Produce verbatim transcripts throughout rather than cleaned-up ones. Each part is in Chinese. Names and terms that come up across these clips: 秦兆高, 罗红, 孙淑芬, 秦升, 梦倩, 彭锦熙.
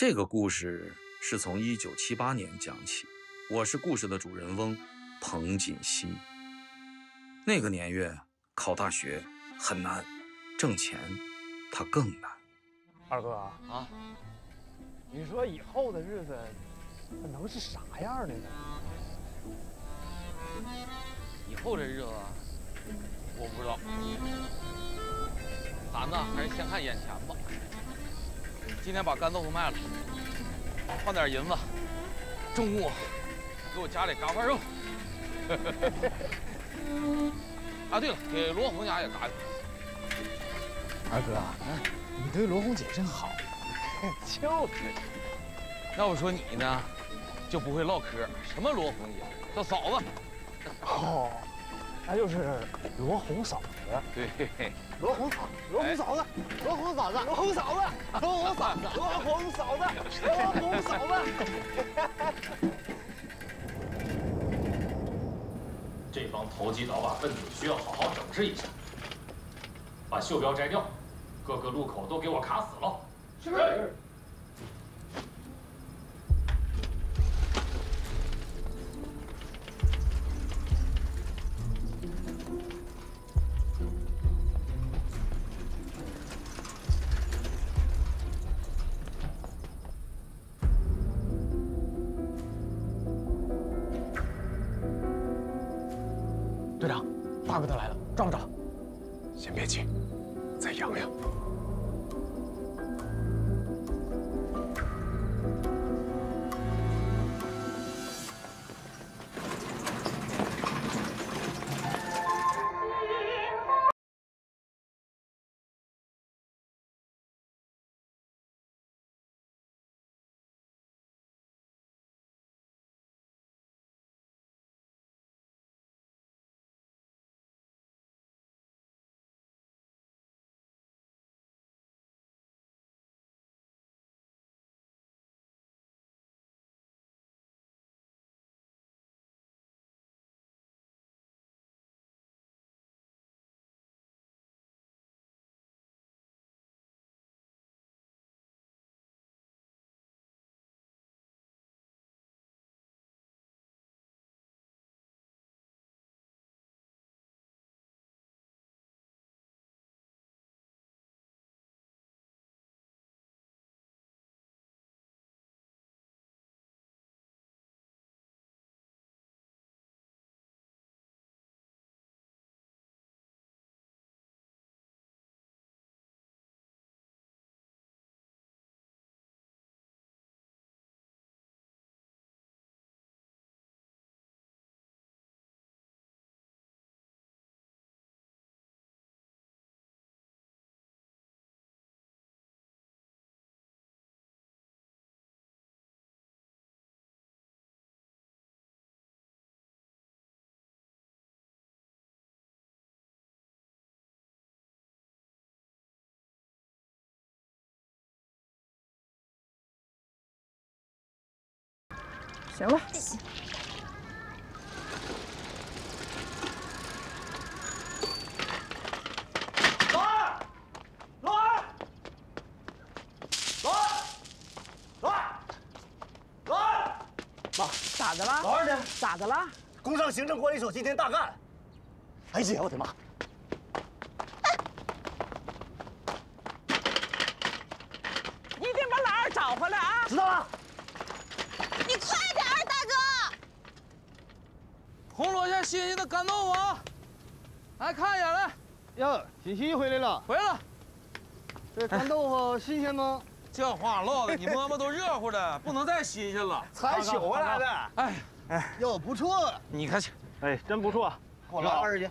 这个故事是从一九七八年讲起，我是故事的主人翁彭锦熙。那个年月，考大学很难，挣钱它更难。二哥啊，啊，你说以后的日子能是啥样的呢？以后这日子我不知道，咱们还是先看眼前吧。今天把干豆腐卖了，换点银子，中午给我家里嘎块肉。啊，对了，给罗红家也嘎一块。二哥，你对罗红姐真好。就是，那我说你呢，就不会唠嗑。什么罗红姐，叫嫂子。哦，那就是罗红嫂子。对，罗红嫂，罗红嫂子，罗红嫂子，罗红嫂子，罗红嫂子，罗红嫂子，罗红嫂子。这帮投机倒把分子需要好好整治一下，把袖标摘掉，各个路口都给我卡死了。是。队长，大哥他来了，抓不抓？先别急，再养养。行了，老二，老二，老二，老二，老二，妈，咋的了？老二呢？咋的了？工商行政管理所今天大干！哎呀，我的妈！一定把老二找回来啊！知道了。你快点！红楼下新鲜的干豆腐啊，来看一眼来。哟，锦熙回来了，回来了。这干豆腐新鲜吗？这话唠的，你摸摸都热乎的，不能再新鲜了。才取回来的。哎哎，哟，不错。你看去，哎，真不错。我来二十斤。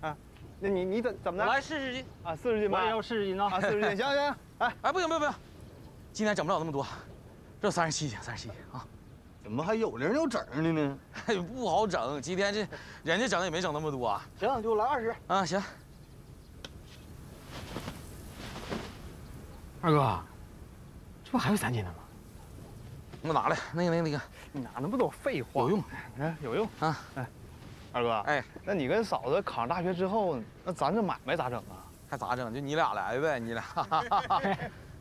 啊，那你你怎怎么的？来四十斤啊，四十斤吧。我也要四十斤呢。啊，四十斤，行行。哎哎，不行不行不行，今天整不了那么多，这三十七斤，三十七斤啊。怎么还有零有整的呢？哎，不好整，今天这人家整也没整那么多。行，就来二十啊，行。二哥，这不还有三斤呢吗？给我拿来，那个那个那个，你拿那么多废话有用？哎，有用啊！哎，二哥，哎，那你跟嫂子考上大学之后，那咱这买卖咋整啊？还咋整？就你俩来呗，你俩。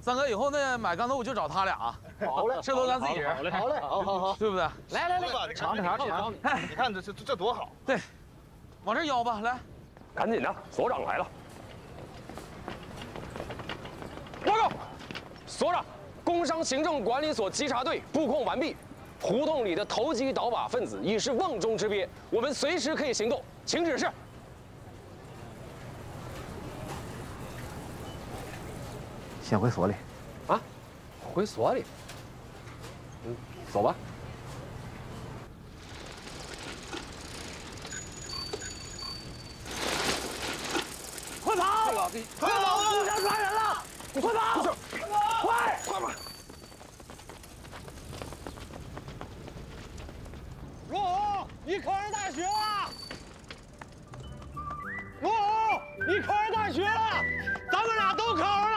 三哥以后那买干豆腐就找他俩啊。好嘞，这都咱自己人。好嘞，好嘞，好好好，对不对？来来来，尝尝尝，你看这这这多好。对，往这舀吧，来，赶紧的，所长来了。报告，所长，工商行政管理所稽查队布控完毕。 胡同里的投机倒把分子已是瓮中之鳖，我们随时可以行动，请指示。先回所里，啊，回所里。嗯，走吧。快跑！快跑！路上抓人了！你快跑！快跑！快！快跑！ 罗红，你考上大学了！罗红，你考上大学了！咱们俩都考上了！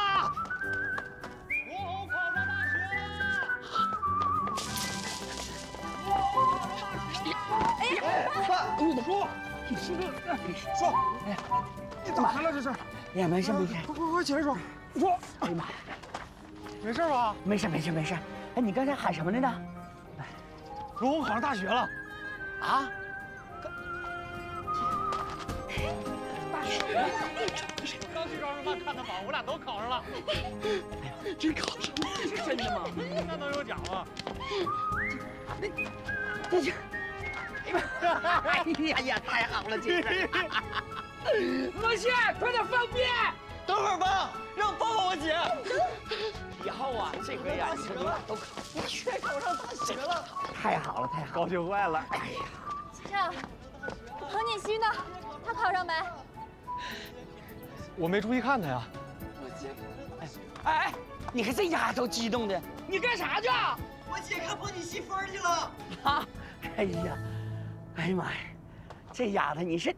罗红考上大学了！罗红考上大学了！哎呀，爸，你怎么？你是不是？说，哎，你咋的了这是？哎呀，没事没事。快快快起来说，说。哎呀妈呀，没事吧？没事没事没事。哎，你刚才喊什么来着？ 罗红考上大学了，啊！大学，刚去招生办看的榜，我俩都考上了。哎呀，真考上了！是真的吗？那能有假吗？那这这，哎呀呀，太好了，这是！梦倩，快点放鞭！等会儿吧，让抱抱我姐。以后啊，这回呀，你们都考，我全考上大学了。 太好了，太好了，高兴坏了！哎呀，局长，何锦熙呢？他考上没？我没注意看他呀。我姐，哎哎，你看这丫头激动的，你干啥去？我姐看彭锦熙分去了。啊！哎呀，哎呀妈呀，这丫头你是……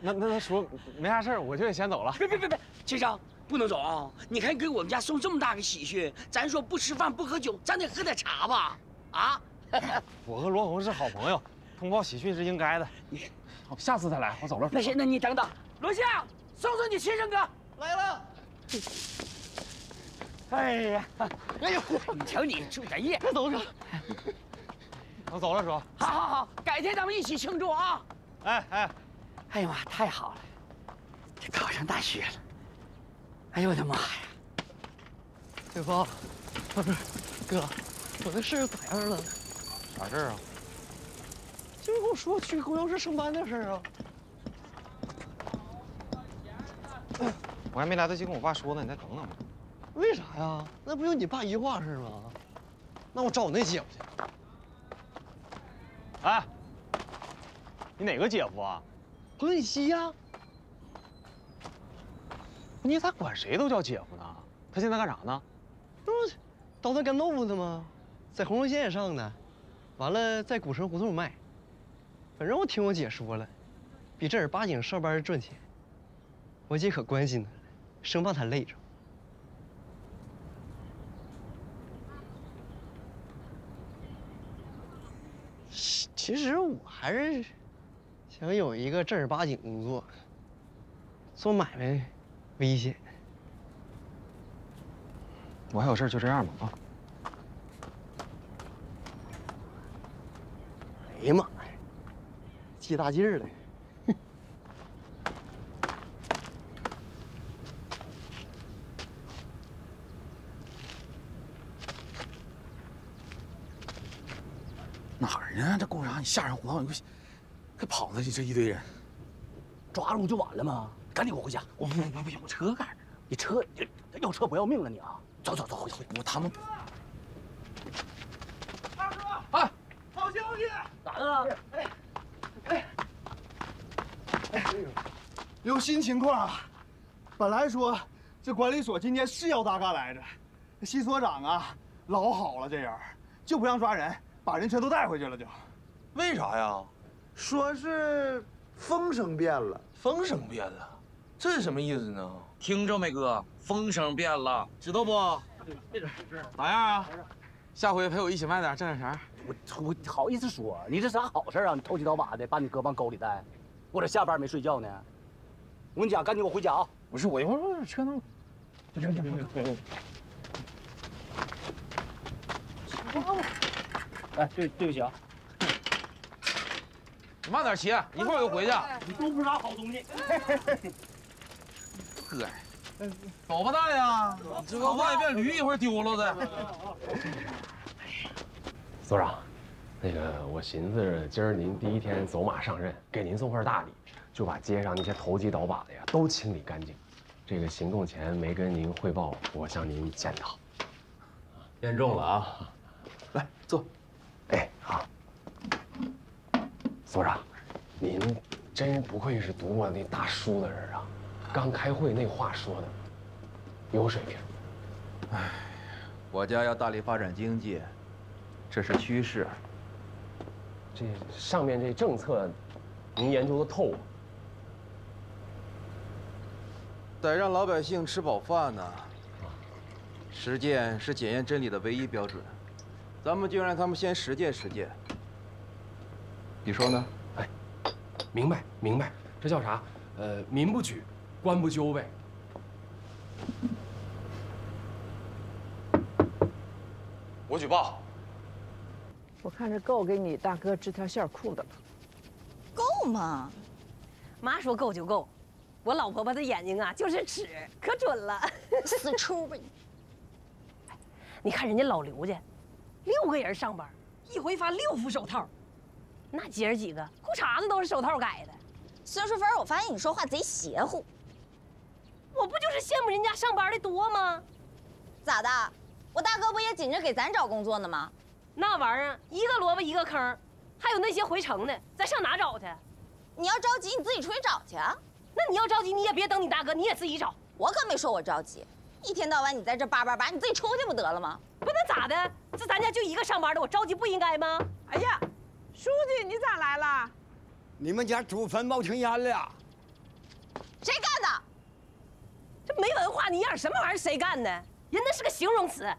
那那他说没啥事儿，我就也先走了。别别别别，局长。 不能走啊！你看，给我们家送这么大个喜讯，咱说不吃饭不喝酒，咱得喝点茶吧？啊！我和罗红是好朋友，通报喜讯是应该的。你，好，下次再来。我走了。那行，那你等等。罗夏，送送你亲生哥来了。哎呀，哎呦，你瞧你住咱夜，等等。我走了，叔。好好好，改天咱们一起庆祝啊！哎哎，哎呀妈，太好了，这考上大学了。 哎呦我的妈呀！对方，不是哥，我的事咋样了？啥事啊？就是跟我说去公交车上班的事啊。我还没来得及跟我爸说呢，你再等等吧。为啥呀？那不就你爸一话事吗？那我找我那姐夫去。哎，你哪个姐夫啊？彭锦熙呀。 你咋管谁都叫姐夫呢？他现在干啥呢？不是捣蛋干豆腐呢吗？在红龙县也上的，完了在古城胡同卖。反正我听我姐说了，比正儿八经上班赚钱。我姐可关心他了，生怕他累着。其实我还是想有一个正儿八经工作，做买卖。 危险！我还有事，就这样吧啊！哎呀妈呀，借大劲儿了！哪儿呢？这工商，你下人胡同，你快跑呢！你这一堆人，抓住就晚了吗？ 赶紧给我回家！我不不不，有车干啥？你车要车不要命了你啊！走走走，回回我他们。二哥，哎，好消息！咋的了？哎哎哎，有新情况啊！本来说这管理所今天是要大干来着，新所长啊老好了，这人就不让抓人，把人全都带回去了就。为啥呀？说是风声变了。风声变了。 这是什么意思呢？听着没，哥，风声变了，知道不？咋样啊？下回陪我一起卖点，挣点钱。我我好意思说，你这啥好事啊？你偷鸡倒把的，把你哥往沟里带，我这下班没睡觉呢。我跟你讲，赶紧给我回家啊！不是我一会儿车能。来，对对不起啊，你慢点骑，一会儿就回去。你都不是啥好东西。呵，走吧大爷啊，这个万变驴一会儿丢了的。所长，那个我寻思今儿您第一天走马上任，给您送份大礼，就把街上那些投机倒把的呀都清理干净。这个行动前没跟您汇报，我向您检讨。言重了啊，来坐。 哎，好，所长，您真不愧是读过那大书的人啊！刚开会那话说的，有水平。哎，国家要大力发展经济，这是趋势。这上面这政策，您研究的透啊。得让老百姓吃饱饭呢。实践是检验真理的唯一标准。 咱们就让他们先实践实践，你说呢？哎，明白明白，这叫啥？呃，民不举，官不究呗。我举报。我看是够给你大哥织条线裤的了。够吗？妈说够就够，我老婆婆的眼睛啊就是尺，可准了。死出吧你！你看人家老刘家。 六个人上班，一回发六副手套，那姐儿几个裤衩子都是手套改的。孙淑芬，我发现你说话贼邪乎。我不就是羡慕人家上班的多吗？咋的？我大哥不也紧着给咱找工作呢吗？那玩意儿一个萝卜一个坑，还有那些回城的，咱上哪找去？你要着急，你自己出去找去啊。那你要着急，你也别等你大哥，你也自己找。我可没说我着急。 一天到晚你在这叭叭叭，你自己出去不得了吗？不能咋的？这咱家就一个上班的，我着急不应该吗？哎呀，书记你咋来了？你们家祖坟冒青烟了？谁干的？这没文化你样什么玩意儿？谁干的？人那是个形容词。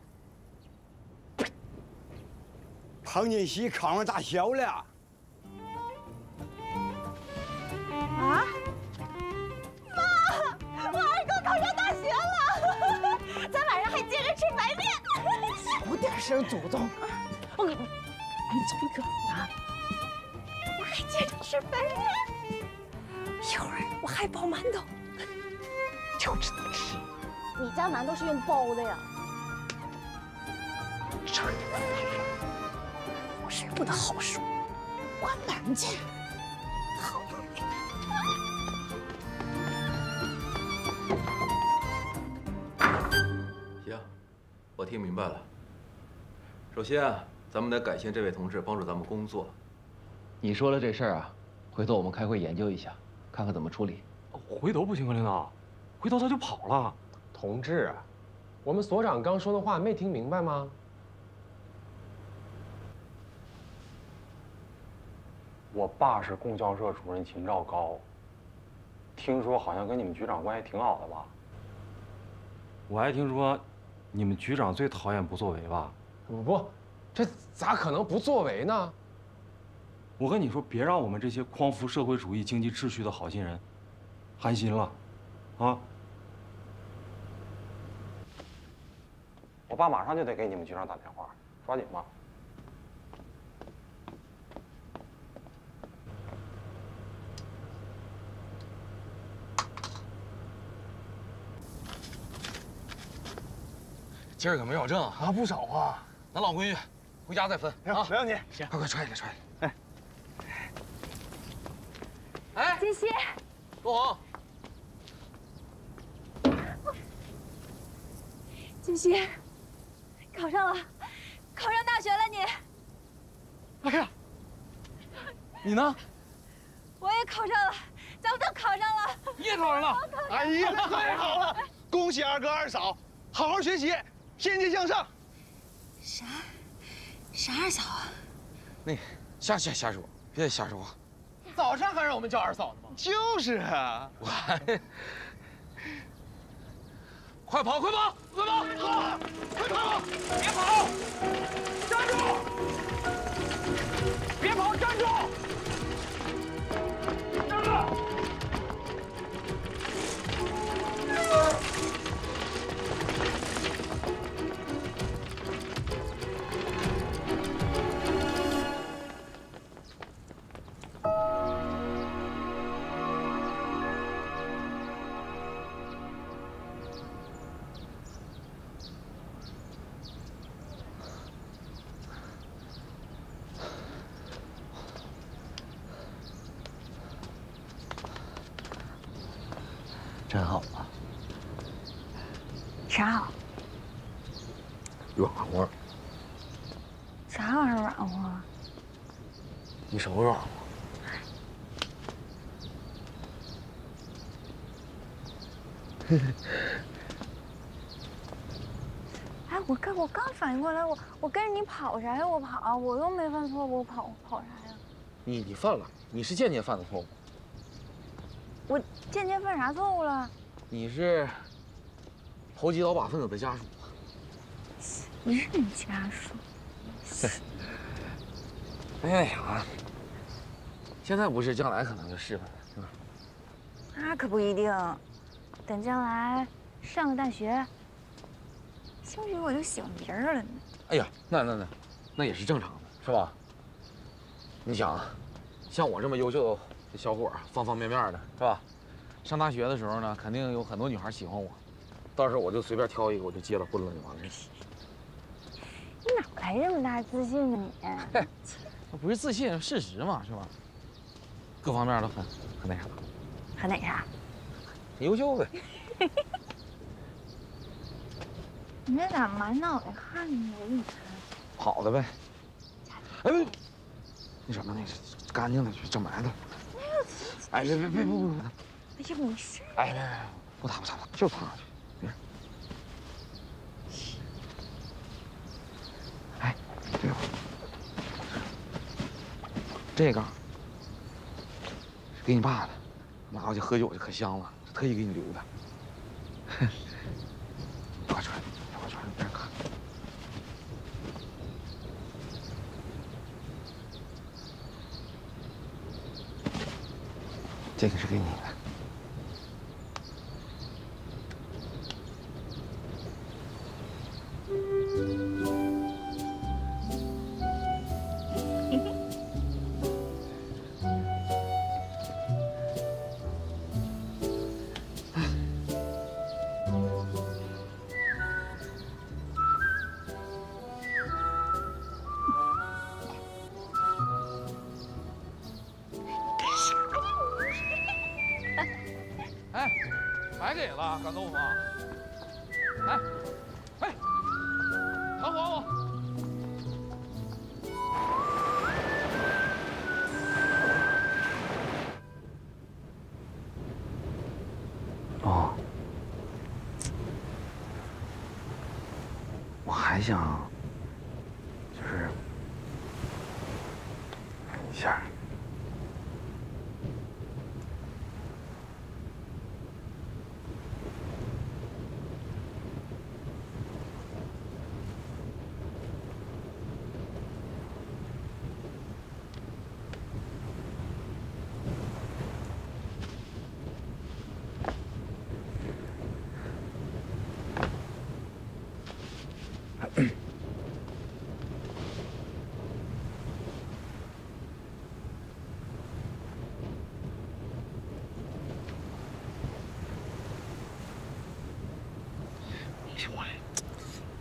彭锦熙考上大学了。啊？妈，我二哥考上大学了。 咱晚上还接着吃白面，小点声，祖宗！我，你这个啊，我还接着吃白面，一会儿我还包馒头，就知道吃。你家馒头是用包的呀？这你们男人，我是不能好说，关门去。好。 我听明白了。首先啊，咱们得感谢这位同志帮助咱们工作。你说了这事儿啊，回头我们开会研究一下，看看怎么处理。回头不行啊，领导，回头他就跑了。同志，我们所长刚说的话没听明白吗？我爸是供销社主任秦兆高，听说好像跟你们局长关系挺好的吧？我还听说。 你们局长最讨厌不作为吧？不不，这咋可能不作为呢？我跟你说，别让我们这些匡扶社会主义经济秩序的好心人寒心了，啊！我爸马上就得给你们局长打电话，抓紧吧。今儿可没少挣啊，不少啊！咱老规矩，回家再分啊！没问题，行，快快揣起来，揣起来！哎，哎，金熙，陆红，金熙，考上了，考上大学了你！哎呀，你呢？我也考上了，咱们都考上了。你也考上了？哎呀，太好了！恭喜二哥二嫂，好好学习。 天天向上，啥？啥二嫂啊？那个，下去瞎说，别瞎说。早上还让我们叫二嫂呢吗？就是啊，我还。快跑！快跑！快跑！跑！快跑！别跑！站住！别跑！站住！站住！站住！啥好？软和。啥玩意儿软和？你什么软和？嘿嘿。哎，我刚我刚反应过来，我我跟着你跑啥呀？我跑，我又没犯错误，我跑跑啥呀？你你犯了，你是间接犯的错误。我间接犯啥错误了？你是投机倒把分子的家属。不是你家属。哎呀，现在不是，将来可能就是吧，是吧？那可不一定，等将来上个大学，兴许我就喜欢别人了呢。哎呀，那那那，那也是正常的，是吧？你想，像我这么优秀的小伙，方方面面的，是吧？上大学的时候呢，肯定有很多女孩喜欢我，到时候我就随便挑一个，我就结了婚了就完了。你哪来这么大自信呢你？嘿，不是自信，事实嘛，是吧？各方面都很很那啥，很那啥，很优秀呗。你这咋满脑袋汗呢？我给你看。跑的呗。哎，那什么，那是干净的，整埋汰。哎，别别别别别！哎呀，没事。哎，别别别，不打不打不打，就他。 这个是给你爸的，拿回去喝酒就可香了，是特意给你留的。快穿，快穿，别看。这个是给你的。 想，就是一下。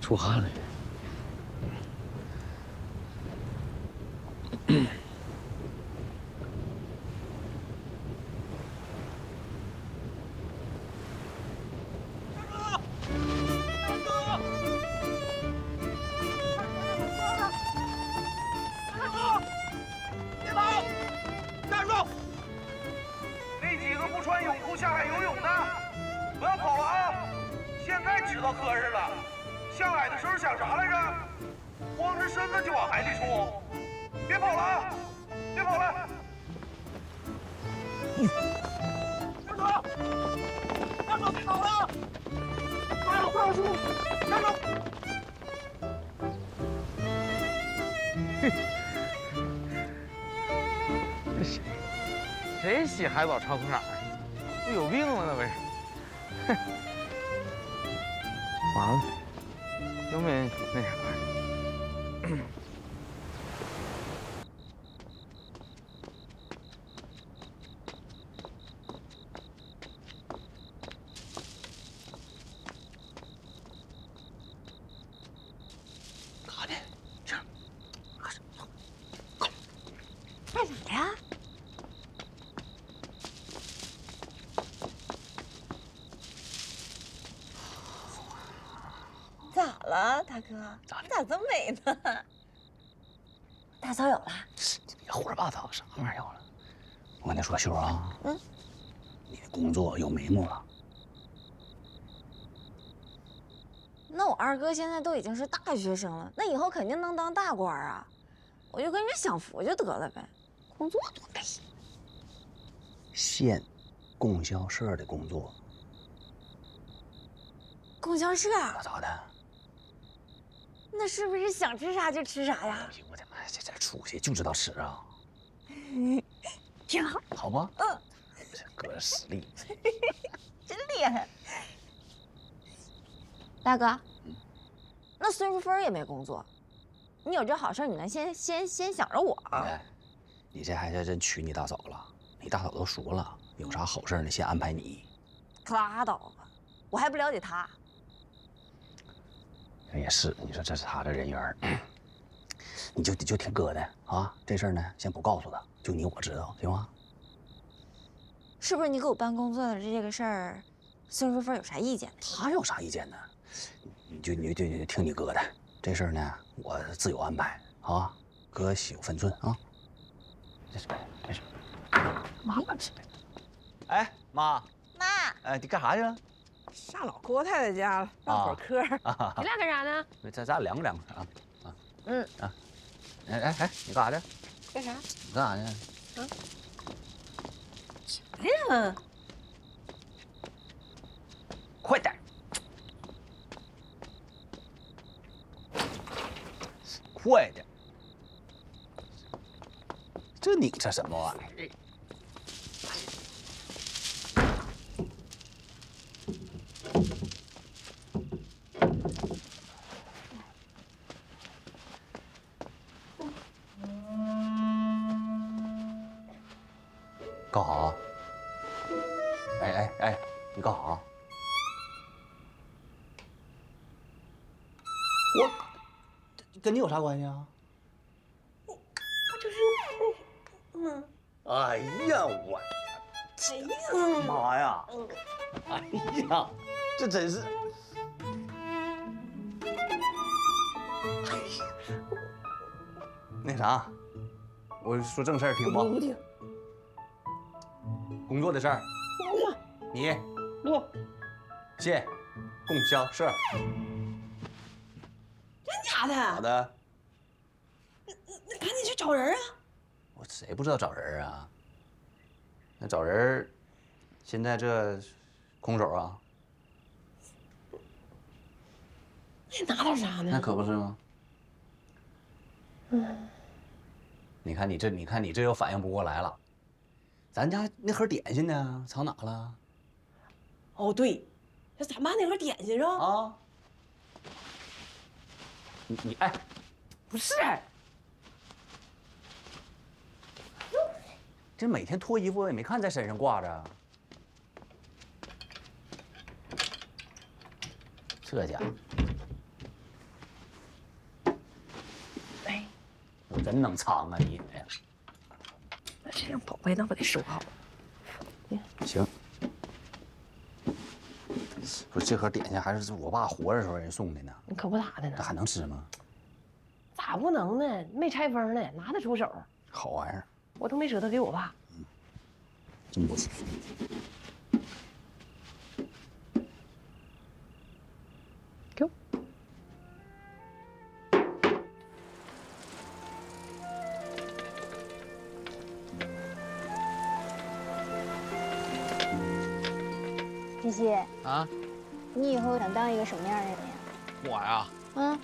出汗了。 洗海藻抄裤衩，不有病吗？那不是？完了，又没那啥。干啥呢？这，干啥？干啥呀？大哥，你咋这么美呢？大嫂有了？别胡说八道，啥玩意儿有了？我跟你说，秀啊，嗯，你的工作有眉目了。那我二哥现在都已经是大学生了，那以后肯定能当大官啊！我就跟人享福就得了呗。工作多累。县供销社的工作。 供销社咋的？那是不是想吃啥就吃啥呀？哎呦我的妈！这这出息就知道吃啊，挺好，好吗？嗯，这哥实力，真厉害。大哥，嗯、那孙淑芬也没工作，你有这好事，你能先先先想着我？哎，你这还是真娶你大嫂了？你大嫂都熟了，有啥好事呢？先安排你。可拉倒吧，我还不了解她。 也是，你说这是他的人缘，你就就听哥的啊。这事儿呢，先不告诉他，就你我知道，行吗？是不是你给我办工作的这个事儿，孙淑芬有啥意见？他有啥意见呢？你就你就就听你哥的，这事儿呢，我自有安排啊。哥有分寸啊。没事没事，妈妈，哎妈妈，哎你干啥去了？ 上老郭太太家了，唠会儿嗑。你俩干啥呢？咱咱凉快凉快啊啊嗯啊，哎哎哎，你干啥去？干啥？你干啥去？啊？啥呀？快点！快点！这拧这什么玩意儿？ 干啥？哎哎哎，你干啥？我跟你有啥关系啊？我不就是吗？哎呀我，哎呀妈呀！哎呀，这真是，哎呀，那啥，我说正事儿听不？不听。 工作的事儿，你，录，谢，供销社，真假的？好的。那那赶紧去找人啊！我谁不知道找人啊？那找人，现在这空手啊？那拿点啥呢？那可不是吗？嗯。你看你这，你看你这又反应不过来了。 咱家那盒点心呢？藏哪了？哦，对，那咱妈那盒点心是吧？啊！你你哎，不是，这每天脱衣服我也没看在身上挂着。这家伙，哎，我真能藏啊你！ 这样宝贝，那我得收好。行，不是这盒点心还是我爸活着时候人送的呢。你可不咋的呢，这还能吃吗？咋不能呢？没拆封呢，拿得出手。好玩意儿，我都没舍得给我爸。嗯，真不错。给我。 西西啊，你以后想当一个什么样的人呀？我呀，嗯，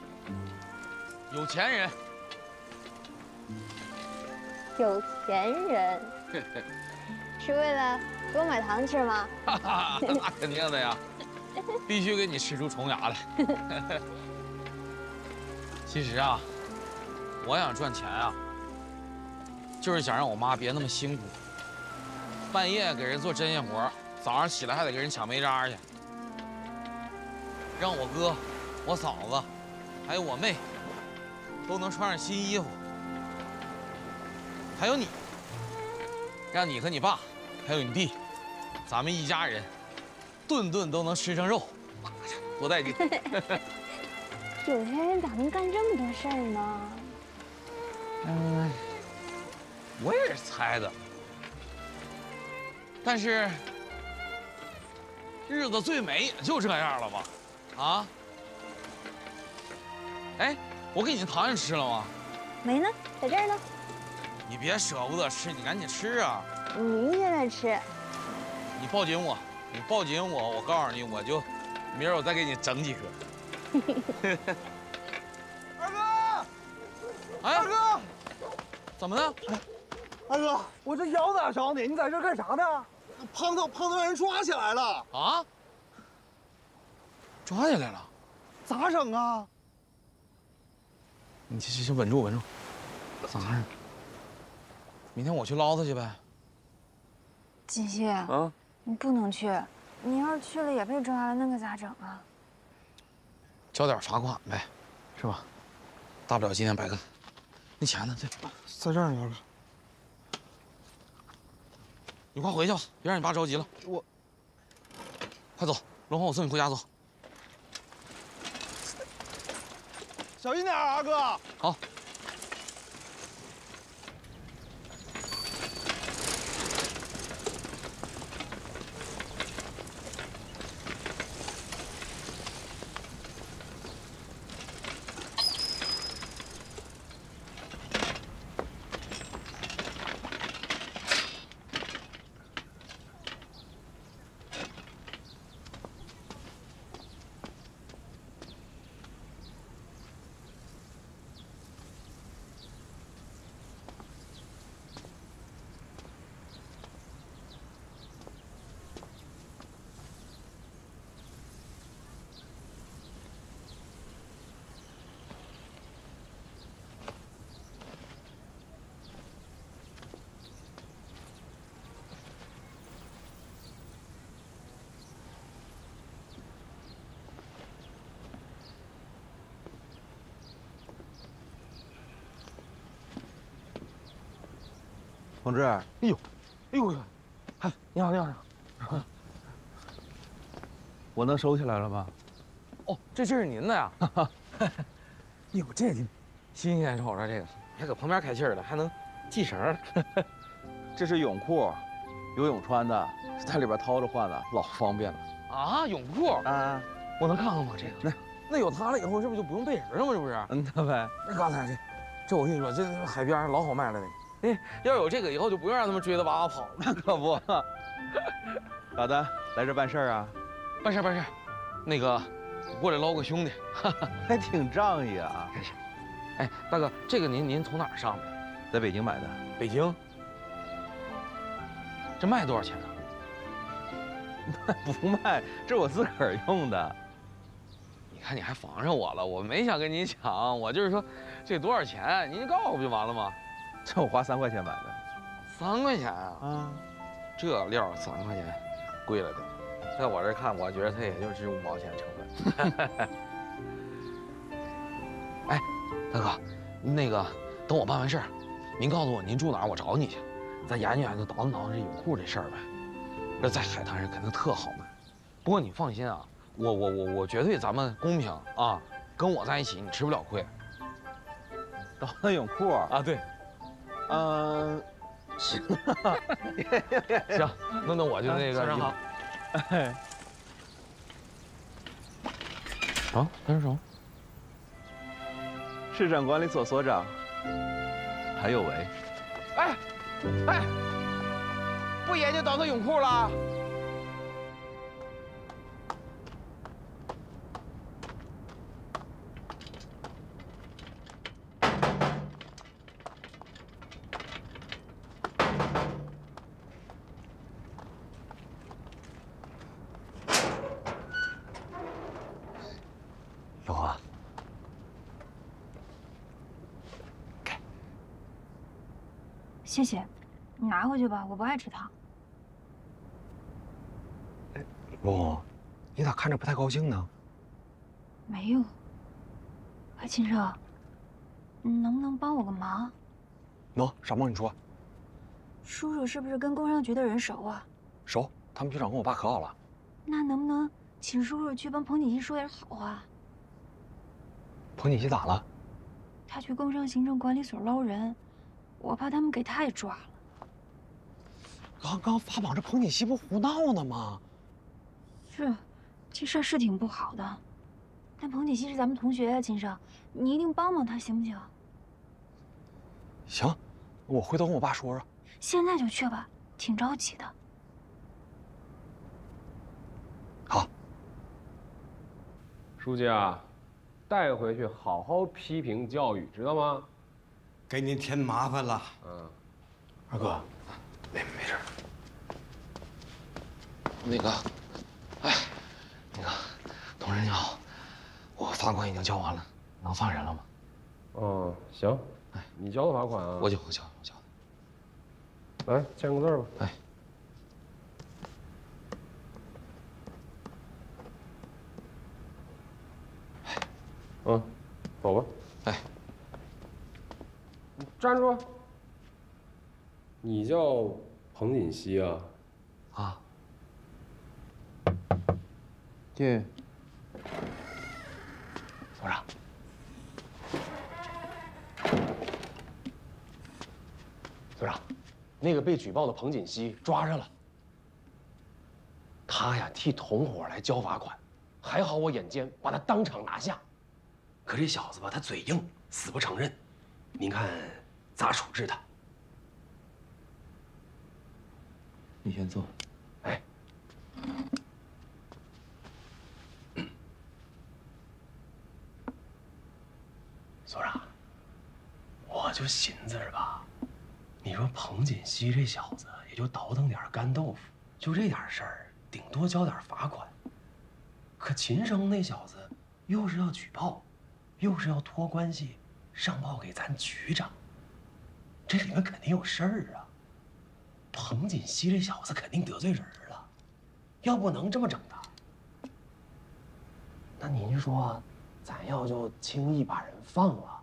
有钱人。有钱人是为了给我买糖吃吗？哈哈，那肯定的呀，必须给你吃出虫牙来。其实啊，我想赚钱啊，就是想让我妈别那么辛苦，半夜给人做针线活。 早上起来还得给人抢煤渣去，让我哥、我嫂子，还有我妹，都能穿上新衣服。还有你，让你和你爸，还有你弟，咱们一家人，顿顿都能吃上肉，多带劲！九天人咋能干这么多事儿呢？嗯，我也是猜的。但是日子最美也就这样了吧？啊？哎，我给你糖也吃了吗？没呢，在这儿呢。你别舍不得吃，你赶紧吃啊！你明天再吃。你抱紧我，你抱紧我，我告诉你，我就明儿我再给你整几颗。 二哥，哎，二哥，怎么了？哎，二哥，我这腰咋着你？你在这干啥呢？胖子，胖子让人抓起来了啊！抓起来了，咋整啊？你行行行，稳住稳住，咋整？明天我去捞他去呗。锦溪啊，你不能去，你要是去了也被抓了，那可咋整啊？ 交点罚款呗，是吧？大不了今天白干。那钱呢？对，在这儿呢，二哥。你快回去吧，别让你爸着急了。我，快走，龙华，我送你回家走。小心点啊，二哥。好。同志，哎呦，哎呦，嗨，你好，你好，你好，我能收起来了吧？哦，这这是您的呀？哟，这新鲜瞅着这个，还搁旁边开气儿了，还能系绳儿。这是泳裤，游泳穿的，在里边掏着换的，老方便了。啊，泳裤啊，我能看看吗？这个那那有它了以后，是不是就不用背绳了吗？是不是？嗯，那呗。那刚才这，这我跟你说，这海边老好卖了那个。 那要有这个以后就不用让他们追着娃娃跑了，那可不。咋的，来这办事儿啊？办事儿办事儿，那个过来捞个兄弟，还挺仗义啊。哎，大哥，这个您您从哪儿上的？在北京买的。北京？这卖多少钱啊？卖不卖？这我自个儿用的。你看你还防上我了，我没想跟你抢，我就是说这多少钱，您告诉我不就完了吗？ 这我花三块钱买的，三块钱啊！啊，这料三块钱，贵了点。在我这看，我觉得它也就值五毛钱成本。哎，大哥，那个等我办完事儿，您告诉我您住哪儿，我找你去。咱研究研究，倒腾倒腾这泳裤这事儿呗。这在海滩上肯定特好卖。不过你放心啊，我我我我绝对咱们公平啊，跟我在一起你吃不了亏。倒腾泳裤啊，对。 嗯，行，行，那那我就那个。好。哎。啊，他是什么？市政管理所所长，还有为。哎，哎，不研究倒腾泳裤了？ 谢谢，你拿回去吧，我不爱吃糖。哎，罗红，你咋看着不太高兴呢？没有。哎，秦少，你能不能帮我个忙？能，啥忙你说。叔叔是不是跟工商局的人熟啊？熟，他们局长跟我爸可好了。那能不能请叔叔去帮彭锦熙说点好话？彭锦熙咋了？他去工商行政管理所捞人，我怕他们给他也抓了。刚刚发榜这彭锦熙不胡闹呢吗？是，这事儿是挺不好的，但彭锦熙是咱们同学啊，金生，你一定帮帮他，行不行？行，我回头跟我爸说说。现在就去吧，挺着急的。 好，书记啊，带回去好好批评教育，知道吗？给您添麻烦了。嗯，二哥，没没事。那个，哎，那个，同志你好，我罚款已经交完了，能放人了吗？哦，行，哎，你交的罚款啊？我交，我交，我交。来，签个字吧。哎。 嗯，走吧。哎，你站住！你叫彭锦熙啊？啊。对。所长。所长，那个被举报的彭锦熙抓着了。他呀，替同伙来交罚款，还好我眼尖，把他当场拿下。 可这小子吧，他嘴硬，死不承认。您看咋处置他？你先坐。哎，所长，我就寻思着吧，你说彭锦熙这小子也就倒腾点干豆腐，就这点事儿，顶多交点罚款。可秦升那小子又是要举报。 又是要托关系上报给咱局长，这里面肯定有事儿啊！彭锦熙这小子肯定得罪人了，要不能这么整他。那您说，咱要就轻易把人放了，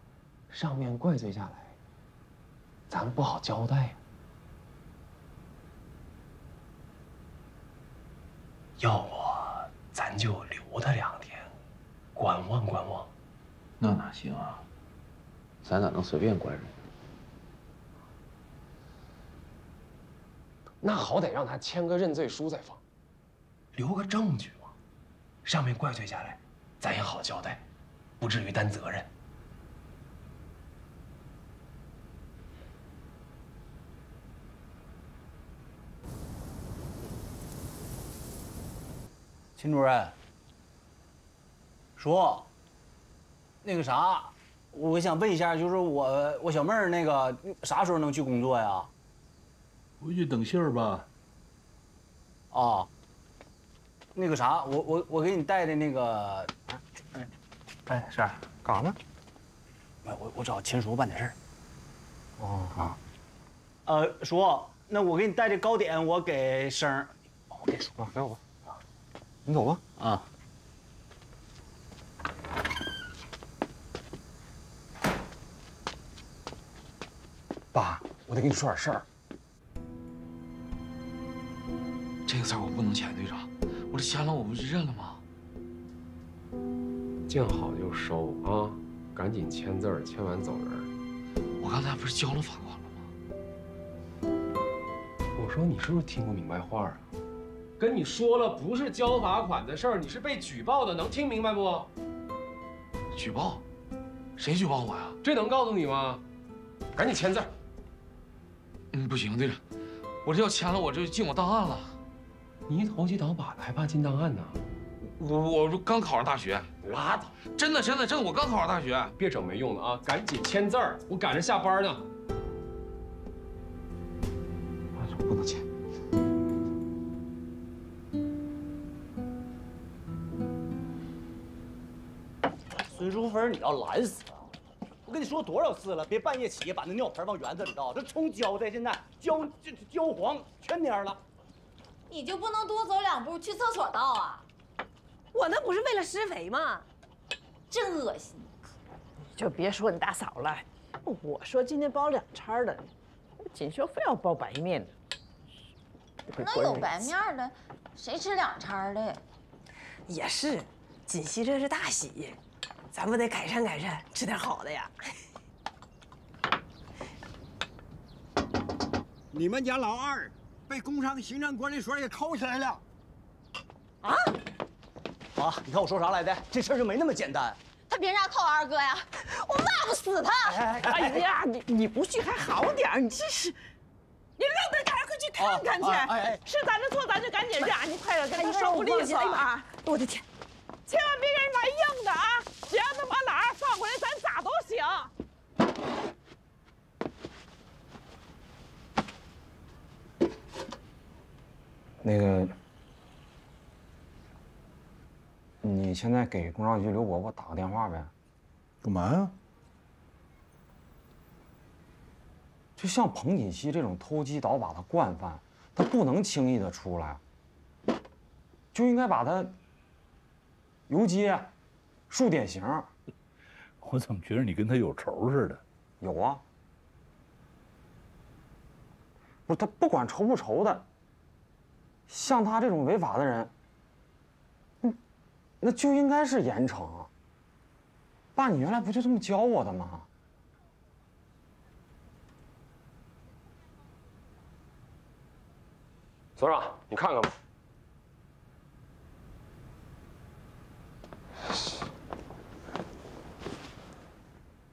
上面怪罪下来，咱不好交代呀。要不咱就留他两天，观望观望。 那哪行啊！咱哪能随便关人？那好歹让他签个认罪书再放，留个证据嘛。上面怪罪下来，咱也好交代，不至于担责任。秦主任，说。 那个啥，我想问一下，就是我我小妹儿那个啥时候能去工作呀？回去等信儿吧。啊，那个啥，我我我给你带的那个，哎哎，是干啥呢？我我找秦叔办点事儿。哦啊，呃，叔，那我给你带的糕点，我给生儿，我给叔啊，给我吧。你走吧。啊。 爸，我得跟你说点事儿。这个事儿我不能签，队长，我这签了我不就认了吗？见好就收啊，赶紧签字儿，签完走人。我刚才不是交了罚款了吗？我说你是不是听不明白话啊？跟你说了，不是交罚款的事儿，你是被举报的，能听明白不？举报？谁举报我呀？这能告诉你吗？赶紧签字。 嗯，不行，队长，我这要签了，我这进我档案了。你投机倒把的，还怕进档案呢？我我刚考上大学，拉倒！真的真的真的，我刚考上大学，别整没用的啊！赶紧签字儿，我赶着下班呢。我不能签。孙淑芬，你要懒死！ 我跟你说多少次了，别半夜起把那尿盆往园子里倒，这冲浇的现在焦焦焦黄全蔫了。你就不能多走两步去厕所倒啊？我那不是为了施肥吗？真恶心！你就别说你大嫂了，我说今天包两掺的，锦绣非要包白面呢。那有白面的，谁吃两掺的？也是，锦溪这是大喜。咱们得改善改善，吃点好的呀。你们家老二被工商行政管理所给铐起来了。啊？啊！你看我说啥来的？这事儿就没那么简单。 他凭啥铐我二哥呀？我骂不死他！哎呀，你你不去还好点儿，你这是，你愣得赶快去看看去！哎哎，是咱这错，咱就赶紧让，你快点赶紧收利索啊！我的天，千万别给人玩硬的啊！只要能把老二放回来，咱咋都行。那个。 你现在给工商局刘伯伯打个电话呗，干嘛呀？就像彭锦熙这种偷鸡倒把的惯犯，他不能轻易的出来，就应该把他游街、树典型。我怎么觉得你跟他有仇似的？有啊，不是他不管仇不仇的，像他这种违法的人。 那就应该是严惩。爸，你原来不就这么教我的吗？所长，你看看吧。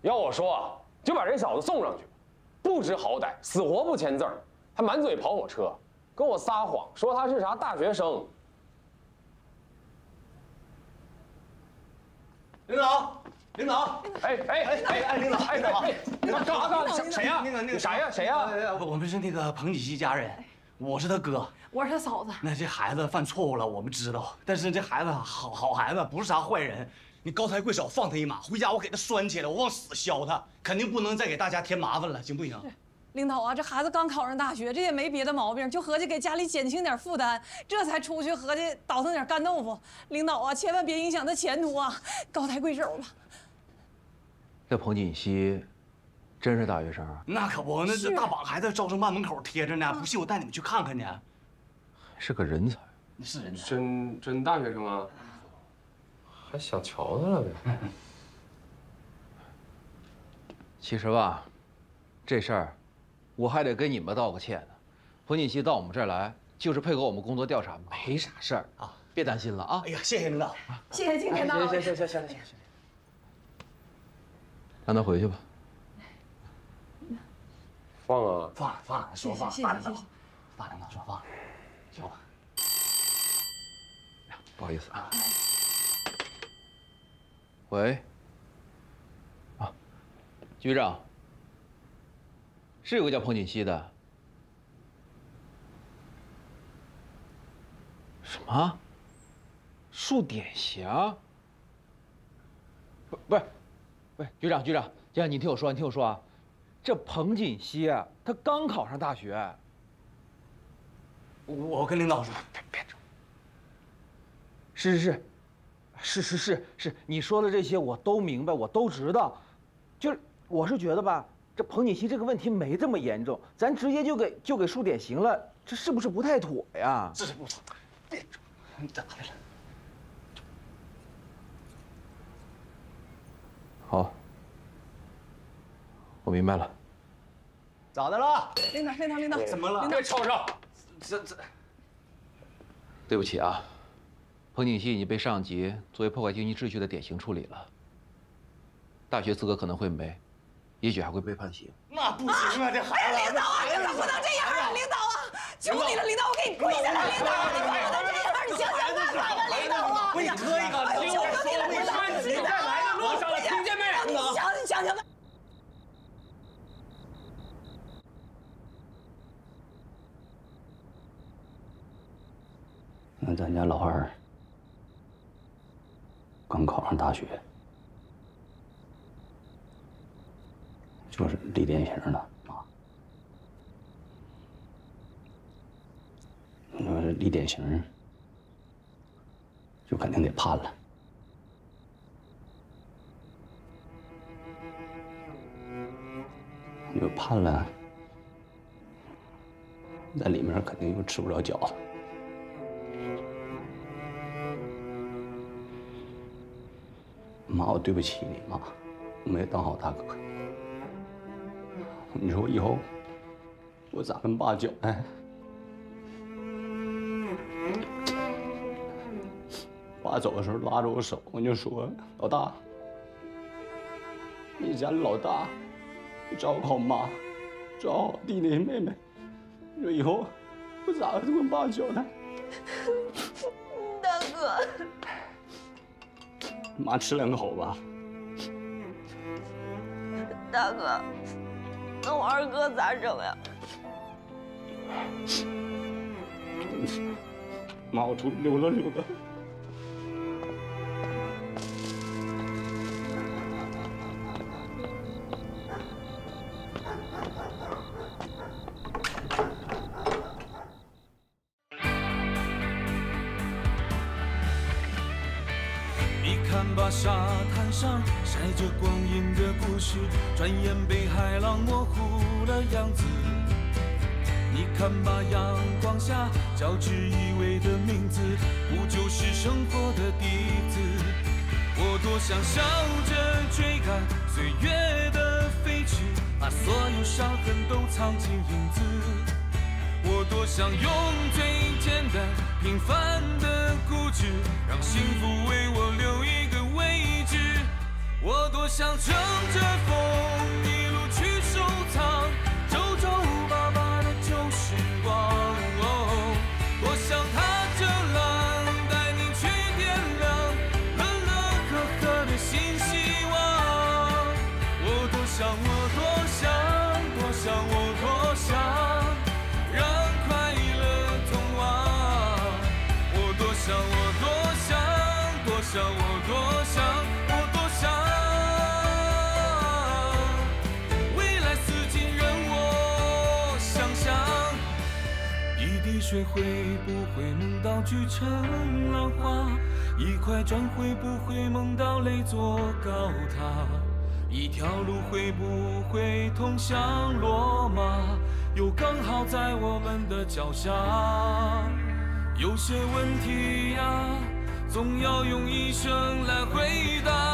要我说，就把这小子送上去，不知好歹，死活不签字儿，还满嘴跑火车，跟我撒谎说他是啥大学生。 领导，领导，哎哎哎哎哎，领导，哎领导，领导干啥干啥？谁呀？那个那个啥呀？谁呀？我们是那个彭锦熙家人，我是他哥，我是他嫂子。那这孩子犯错误了，我们知道，但是这孩子好好孩子，不是啥坏人。你高抬贵手，放他一马。回家我给他拴起来，我往死削他，肯定不能再给大家添麻烦了，行不行？领导啊，这孩子刚考上大学，这也没别的毛病，就合计给家里减轻点负担，这才出去合计倒腾点干豆腐。领导啊，千万别影响他前途啊，高抬贵手吧。这彭锦熙真是大学生啊？那可不，那这大把孩子招生办门口贴着呢，不信我带你们去看看去。是个人才，那是人才，真真大学生啊，还想瞧他了呗？其实吧，这事儿。 我还得跟你们道个歉呢，彭锦熙到我们这儿来就是配合我们工作调查，没啥事儿啊，别担心了啊！哎呀，谢谢领导，谢谢今天的。行行行行行行，让他回去吧。放啊！放了放了，说放。大领导，大领导说放了，行吧。不好意思啊。喂。啊，局长。 是有个叫彭锦熙的，什么？树典型？不，不是，不是，局长，局长，局长，你听我说，你听我说啊，这彭锦熙啊，他刚考上大学。我我跟领导说，别别整。是是是，是是是是，你说的这些我都明白，我都知道，就是我是觉得吧。 这彭锦熙这个问题没这么严重，咱直接就给就给树典型了，这是不是不太妥呀？这是不妥，别咋的了？好，我明白了。咋的了？领导，领导，领导，怎么了？别吵吵！这这，对不起啊，彭锦熙已经被上级作为破坏经济秩序的典型处理了，大学资格可能会没。 也许还会被判刑，那不行啊！这孩子，领导啊，领导不能这样啊！领导啊，求你了，领导，我给你跪下了，领导，你不能这样，你想想办法吧，领导啊！我给你磕一个，领导，求你了，领导，你在来的路上了，听见没？领导，你想想吧。那咱家老二刚考上大学。 就是李典型的啊！你说这李典型，就肯定得判了。你就判了，在里面肯定又吃不着饺子。妈，我对不起你，妈，我没当好大哥。你说我以后我咋跟爸交代？爸走的时候拉着我手，我就说：“老大，你家老大，你照顾好妈，照顾好弟弟妹妹。你说以后我咋跟爸交代？”大哥。 妈吃两口吧，大哥，那我二哥咋整呀？妈，我出去溜达溜达。这光阴的故事，转眼被海浪模糊了样子。你看吧，阳光下交织依偎的名字，不就是生活的底子？我多想笑着追赶岁月的飞驰，把所有伤痕都藏进影子。我多想用最简单平凡的固执，让幸福为我留一个位置。 我多想乘着风一路去收藏皱皱巴巴的旧时光，哦，多想踏着浪带你去点亮乐乐呵呵的新希望。我多想，我多想，多想，我多想让快乐通往。我多想，我多想，多想，我多想。 水会不会梦到聚成浪花？一块砖会不会梦到垒座高塔？一条路会不会通向罗马？又刚好在我们的脚下。有些问题呀，总要用一生来回答。